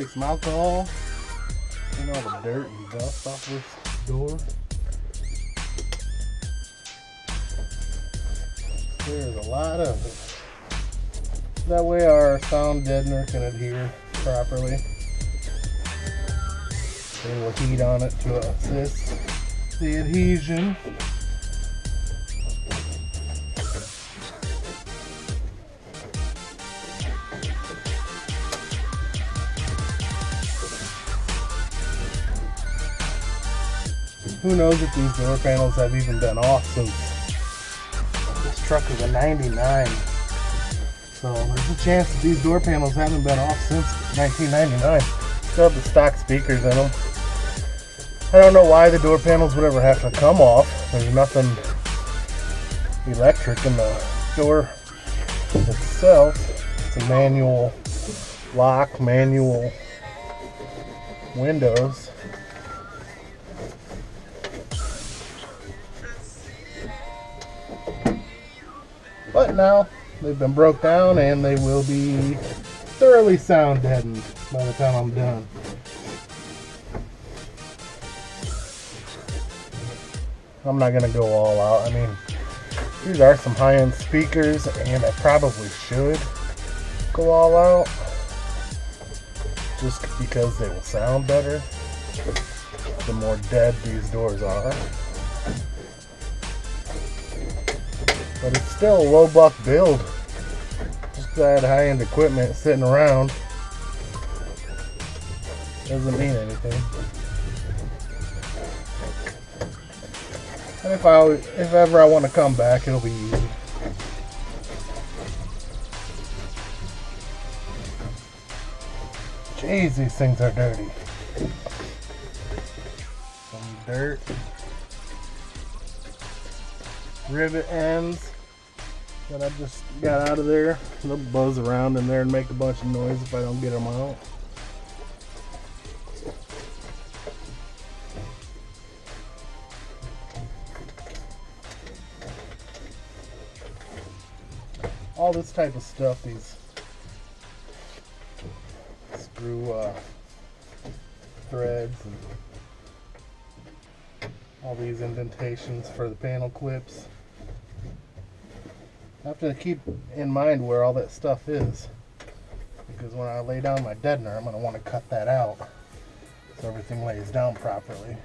take some alcohol and all the dirt and dust off this door. There's a lot of it. That way our sound deadener can adhere properly. A little heat on it to assist the adhesion. Who knows if these door panels have even been off since this truck is a 99. So there's a chance that these door panels haven't been off since 1999. Still have the stock speakers in them. I don't know why the door panels would ever have to come off. There's nothing electric in the door itself. It's a manual lock, manual windows. But now they've been broke down and they will be thoroughly sound deadened by the time I'm done. I'm not gonna go all out. I mean, these are some high-end speakers and I probably should go all out just because they will sound better the more dead these doors are. But it's still a low buck build. Just that high-end equipment sitting around doesn't mean anything. And if ever I want to come back, it'll be easy. Jeez, these things are dirty. Some dirt. Rivet ends that I just got out of there. They'll buzz around in there and make a bunch of noise if I don't get them out. All this type of stuff, these screw threads and all these indentations for the panel clips. I have to keep in mind where all that stuff is, because when I lay down my deadener, I'm going to want to cut that out so everything lays down properly.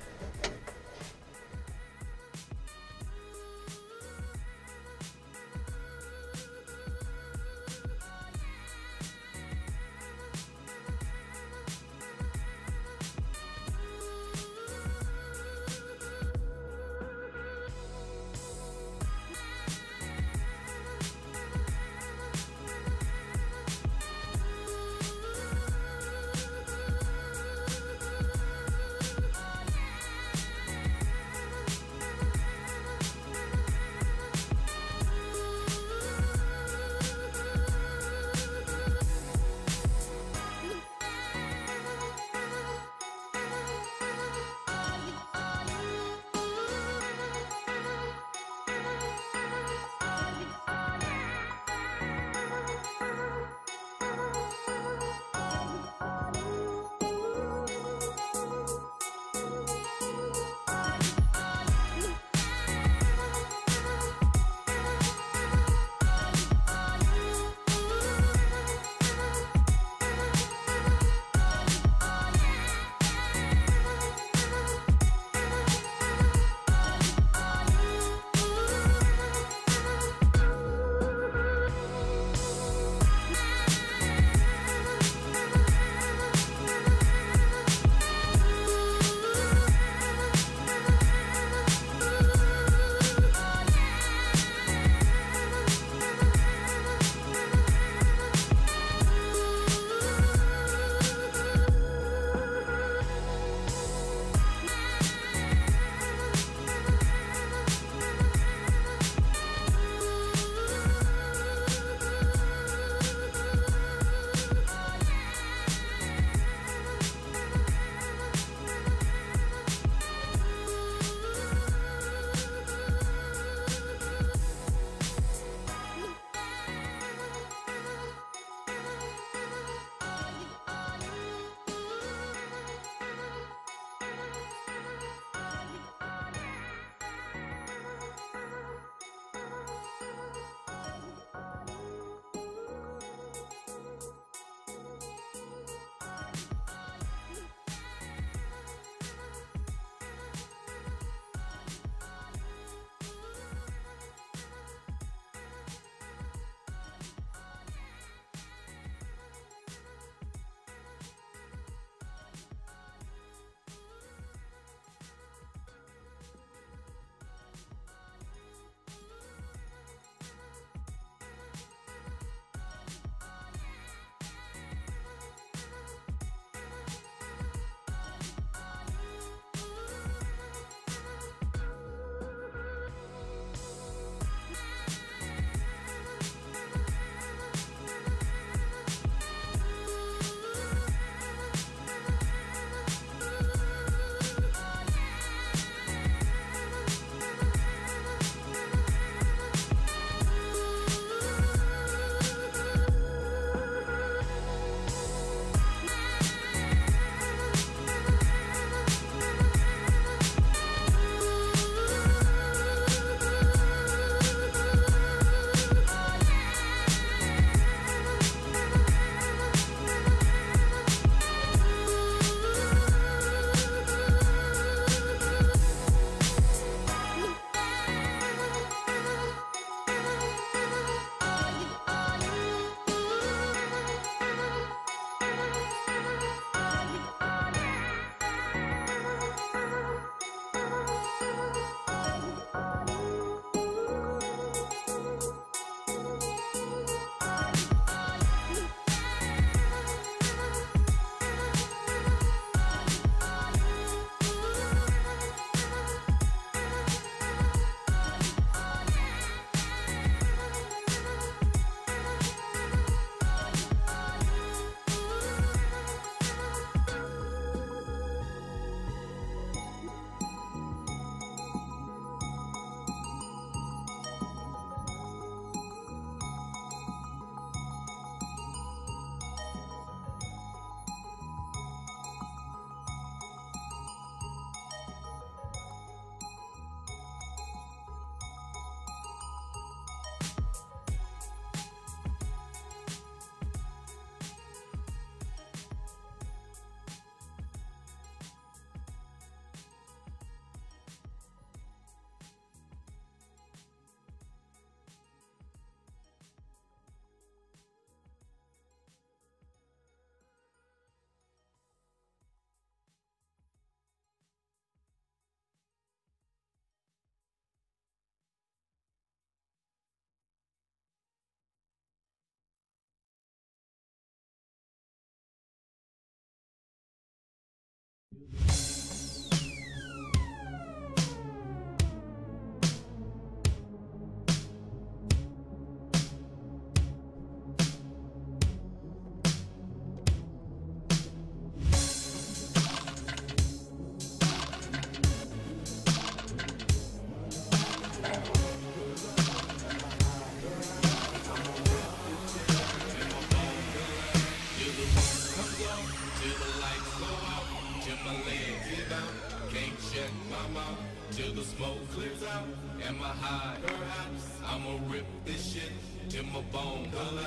I'ma rip this shit till my bone color,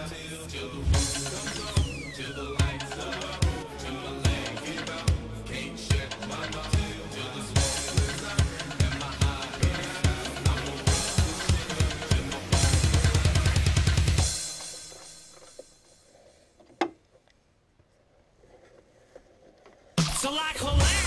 till the roof comes up, till the lights up, till my leg give out, can't shut my mouth, till the smoke is out, and my eye is out. I'ma rip this shit till my bone color. So like collapse.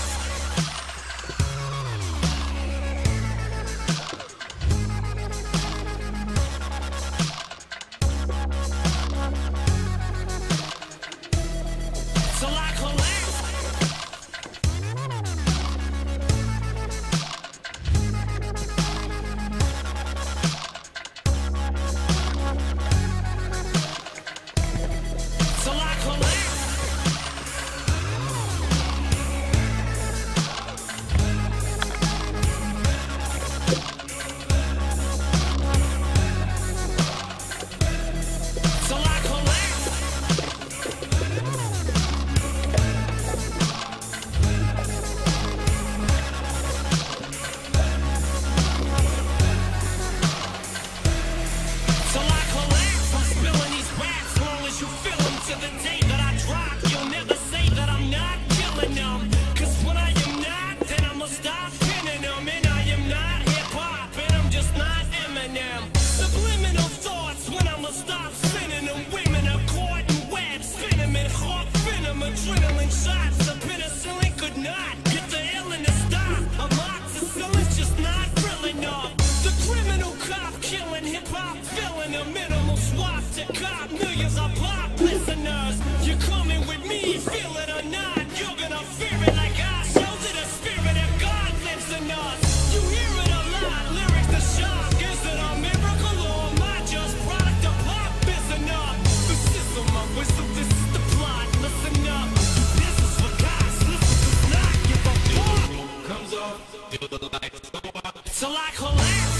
Adrenaline shots, the penicillin could not get the illness to stop. Amoxicillin's just not real enough. The criminal cop killing hip-hop, filling a minimal swap to cop. Millions of pop listeners, you're coming with me, feel it or not. You're gonna fear it like I showed you the spirit if God lives in us. You hear it a lot, lyrics are sharp. Is it a miracle or am I just product of pop? Is enough. The system of whistle, this is the plot. Listen up, this is for guys, listen to not give a fuck. Till the room comes off, till the lights go out, till I collapse.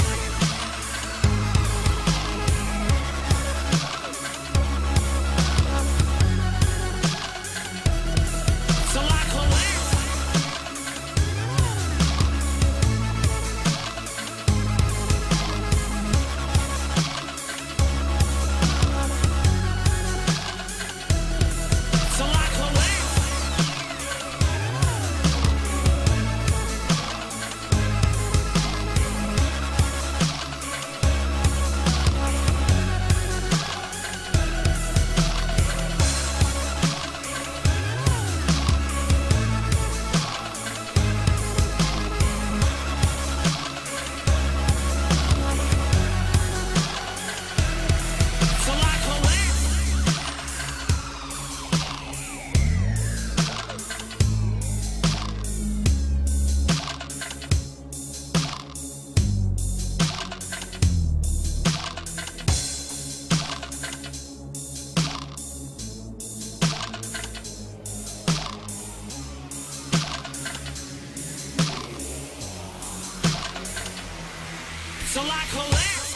So I collapse.